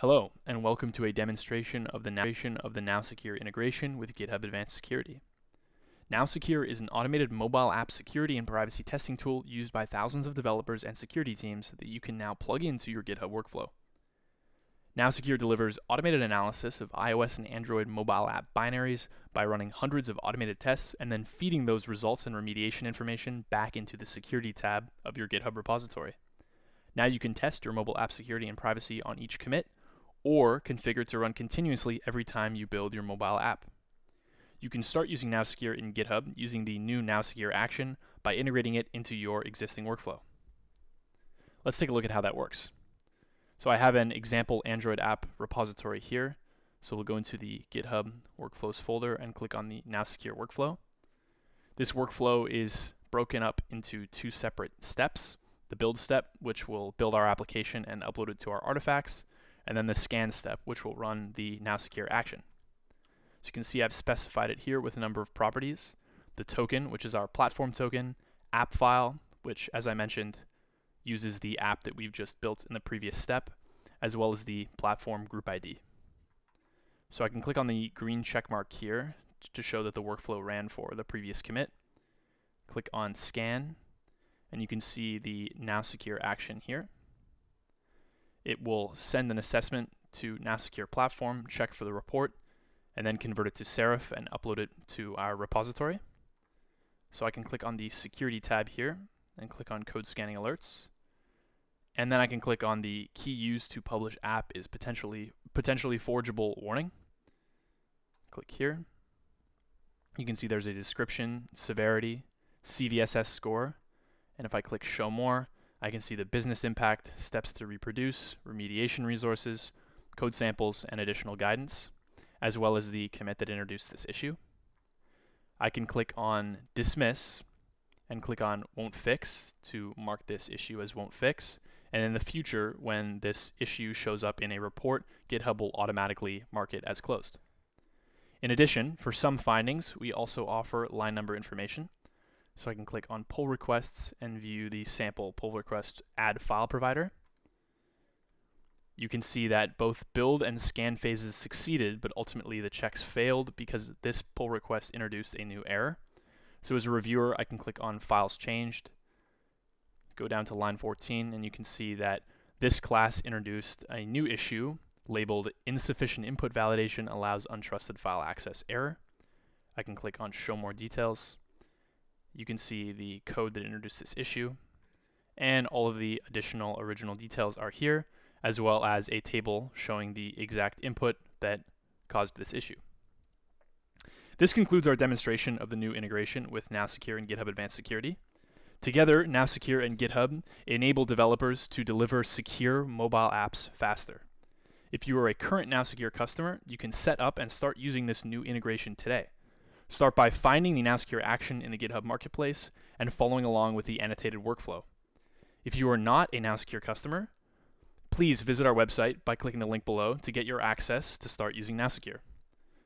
Hello, and welcome to a demonstration of the NowSecure integration with GitHub Advanced Security. NowSecure is an automated mobile app security and privacy testing tool used by thousands of developers and security teams that you can now plug into your GitHub workflow. NowSecure delivers automated analysis of iOS and Android mobile app binaries by running hundreds of automated tests and then feeding those results and remediation information back into the Security tab of your GitHub repository. Now you can test your mobile app security and privacy on each commit, or configure to run continuously every time you build your mobile app. You can start using NowSecure in GitHub using the new NowSecure action by integrating it into your existing workflow. Let's take a look at how that works. So I have an example Android app repository here. So we'll go into the GitHub workflows folder and click on the NowSecure workflow. This workflow is broken up into two separate steps. The build step, which will build our application and upload it to our artifacts, and then the scan step, which will run the NowSecure action. So you can see I've specified it here with a number of properties. The token, which is our platform token, app file, which as I mentioned, uses the app that we've just built in the previous step, as well as the platform group ID. So I can click on the green check mark here to show that the workflow ran for the previous commit. Click on scan, and you can see the NowSecure action here. It will send an assessment to NowSecure Platform, check for the report, and then convert it to Serif and upload it to our repository. So I can click on the Security tab here and click on Code Scanning Alerts. And then I can click on the Key Used to Publish App is potentially forgeable warning. Click here. You can see there's a description, severity, CVSS score. And if I click Show More, I can see the business impact, steps to reproduce, remediation resources, code samples, and additional guidance, as well as the commit that introduced this issue. I can click on Dismiss and click on Won't Fix to mark this issue as Won't Fix. And in the future, when this issue shows up in a report, GitHub will automatically mark it as closed. In addition, for some findings, we also offer line number information. So I can click on pull requests and view the sample pull request add file provider. You can see that both build and scan phases succeeded, but ultimately the checks failed because this pull request introduced a new error. So as a reviewer, I can click on files changed, go down to line 14, and you can see that this class introduced a new issue labeled insufficient input validation allows untrusted file access error. I can click on show more details. You can see the code that introduced this issue, and all of the additional original details are here, as well as a table showing the exact input that caused this issue. This concludes our demonstration of the new integration with NowSecure and GitHub Advanced Security. Together, NowSecure and GitHub enable developers to deliver secure mobile apps faster. If you are a current NowSecure customer, you can set up and start using this new integration today. Start by finding the NowSecure action in the GitHub Marketplace and following along with the annotated workflow. If you are not a NowSecure customer, please visit our website by clicking the link below to get your access to start using NowSecure.